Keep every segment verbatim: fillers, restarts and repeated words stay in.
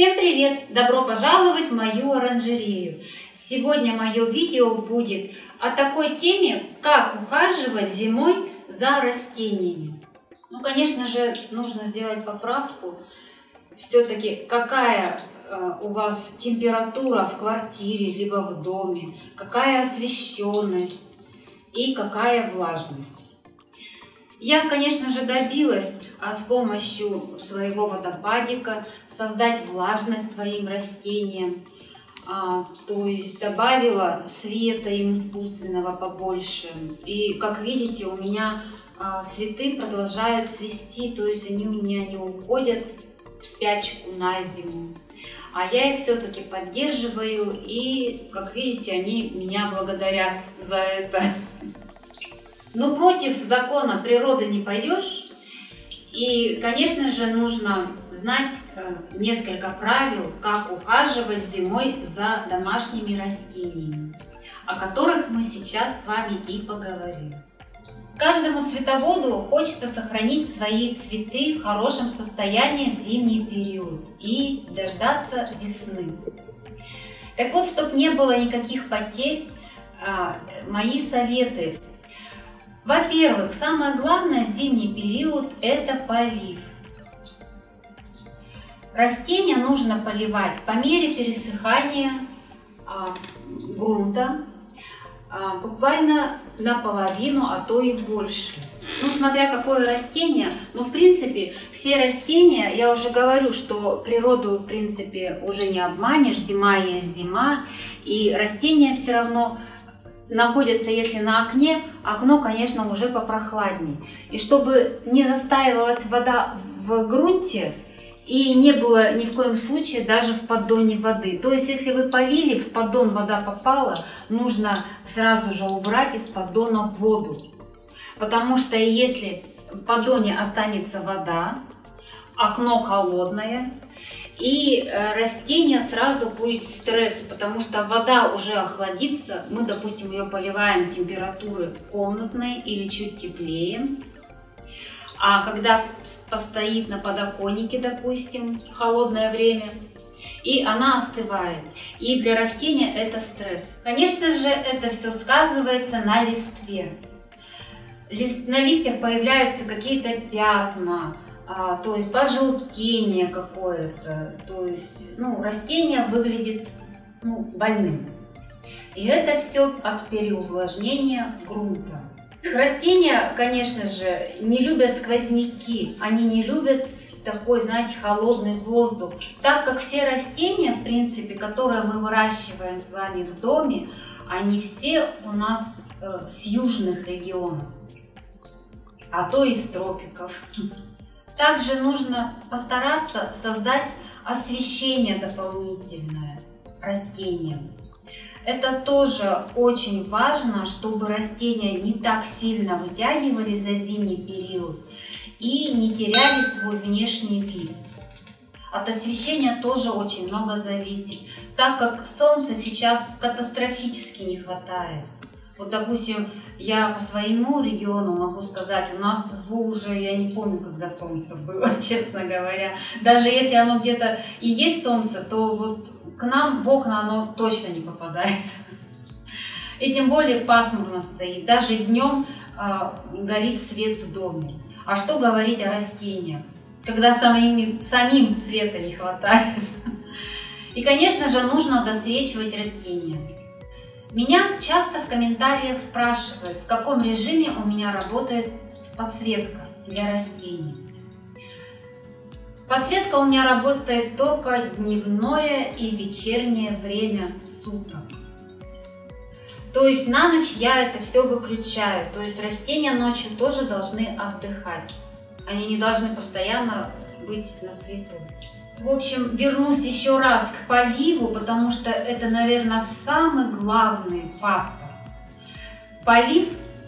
Всем привет! Добро пожаловать в мою оранжерею! Сегодня мое видео будет о такой теме, как ухаживать зимой за растениями. Ну, конечно же, нужно сделать поправку. Все-таки какая у вас температура в квартире, либо в доме, какая освещенность и какая влажность. Я, конечно же, добилась а с помощью своего водопадика создать влажность своим растениям, а, то есть добавила света им искусственного побольше. И, как видите, у меня а, цветы продолжают цвести, то есть они у меня не уходят в спячку на зиму. А я их все-таки поддерживаю, и, как видите, они меня благодарят за это. Но против закона природы не пойдешь. И, конечно же, нужно знать несколько правил, как ухаживать зимой за домашними растениями, о которых мы сейчас с вами и поговорим. Каждому цветоводу хочется сохранить свои цветы в хорошем состоянии в зимний период и дождаться весны. Так вот, чтобы не было никаких потерь, мои советы. Во-первых, самое главное в зимний период – это полив. Растения нужно поливать по мере пересыхания а, грунта, а, буквально наполовину, а то и больше. Ну, смотря какое растение, но, в принципе, все растения, я уже говорю, что природу, в принципе, уже не обманешь, зима есть зима, и растения все равно находятся, если на окне, окно, конечно, уже попрохладнее. И чтобы не застаивалась вода в грунте и не было ни в коем случае даже в поддоне воды. То есть, если вы полили, в поддон вода попала, нужно сразу же убрать из поддона воду. Потому что если в поддоне останется вода, окно холодное, и растение сразу будет стресс, потому что вода уже охладится. Мы, допустим, ее поливаем температурой комнатной или чуть теплее. А когда постоит на подоконнике, допустим, в холодное время, и она остывает. И для растения это стресс. Конечно же, это все сказывается на листве. На листьях появляются какие-то пятна, А, то есть пожелтение какое-то, то есть ну, растение выглядит ну, больным. И это все от переувлажнения грунта. Растения, конечно же, не любят сквозняки, они не любят такой, знаете, холодный воздух. Так как все растения, в принципе, которые мы выращиваем с вами в доме, они все у нас э, с южных регионов, а то и с тропиков. Также нужно постараться создать освещение дополнительное растениям. Это тоже очень важно, чтобы растения не так сильно вытягивали за зимний период и не теряли свой внешний вид. От освещения тоже очень много зависит, так как солнца сейчас катастрофически не хватает. Вот, допустим, я по своему региону могу сказать, у нас в уже, я не помню, когда солнце было, честно говоря. Даже если оно где-то и есть солнце, то вот к нам в окна оно точно не попадает. И тем более пасмурно стоит, даже днем а, горит свет в доме. А что говорить о растениях, когда самим, самим света не хватает. И, конечно же, нужно досвечивать растения. Меня часто в комментариях спрашивают, в каком режиме у меня работает подсветка для растений. Подсветка у меня работает только дневное и вечернее время суток. То есть на ночь я это все выключаю. То есть растения ночью тоже должны отдыхать. Они не должны постоянно быть на свету. В общем, вернусь еще раз к поливу, потому что это, наверное, самый главный фактор. Полив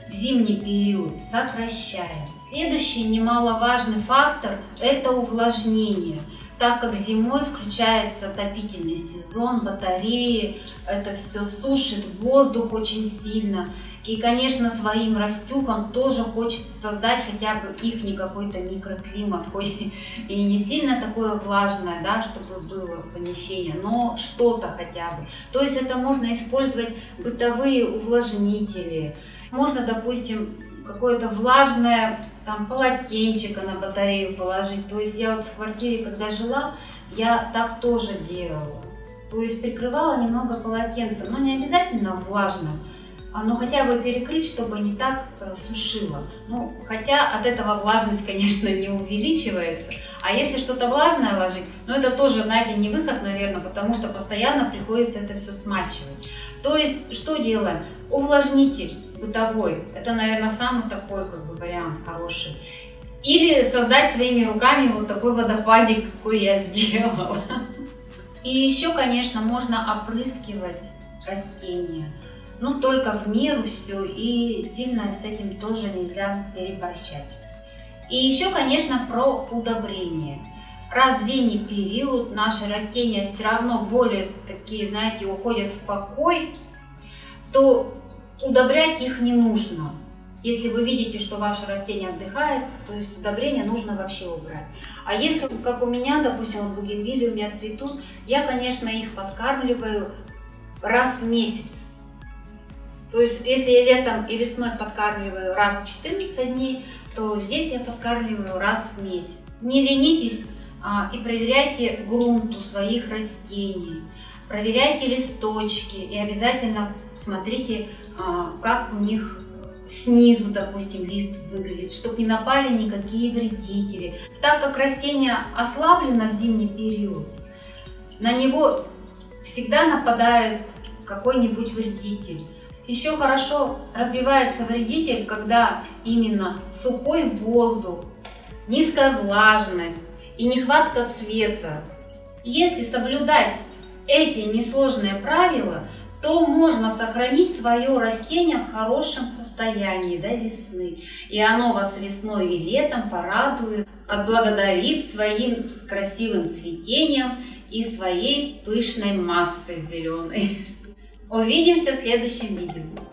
в зимний период сокращаем. Следующий немаловажный фактор – это увлажнение, так как зимой включается отопительный сезон, батареи, это все сушит воздух очень сильно. И, конечно, своим растюкам тоже хочется создать хотя бы их не какой-то микроклимат, хоть и не сильно такое влажное, да, чтобы было помещение, но что-то хотя бы. То есть это можно использовать бытовые увлажнители. Можно, допустим, какое-то влажное там полотенчико на батарею положить. То есть я вот в квартире, когда жила, я так тоже делала. То есть прикрывала немного полотенцем, но не обязательно влажным. Оно хотя бы перекрыть, чтобы не так сушило. Ну, хотя от этого влажность, конечно, не увеличивается. А если что-то влажное ложить, ну это тоже, знаете, не выход, наверное, потому что постоянно приходится это все смачивать. То есть, что делаем? Увлажнитель бытовой. Это, наверное, самый такой, как бы, вариант хороший. Или создать своими руками вот такой водопадик, какой я сделала. И еще, конечно, можно опрыскивать растения. Ну, только в меру все, и сильно с этим тоже нельзя переборщать. И еще, конечно, про удобрение. Раз в зимний период наши растения все равно более такие, знаете, уходят в покой, то удобрять их не нужно. Если вы видите, что ваше растение отдыхает, то есть удобрение нужно вообще убрать. А если, как у меня, допустим, вот бугенвилли у меня цветут, я, конечно, их подкармливаю раз в месяц. То есть, если я летом и весной подкармливаю раз в четырнадцать дней, то здесь я подкармливаю раз в месяц. Не ленитесь а, и проверяйте грунт у своих растений, проверяйте листочки и обязательно смотрите, а, как у них снизу, допустим, лист выглядит, чтобы не напали никакие вредители. Так как растение ослаблено в зимний период, на него всегда нападает какой-нибудь вредитель. Еще хорошо развивается вредитель, когда именно сухой воздух, низкая влажность и нехватка света. Если соблюдать эти несложные правила, то можно сохранить свое растение в хорошем состоянии до весны. И оно вас весной и летом порадует, отблагодарит своим красивым цветением и своей пышной массой зеленой. Увидимся в следующем видео.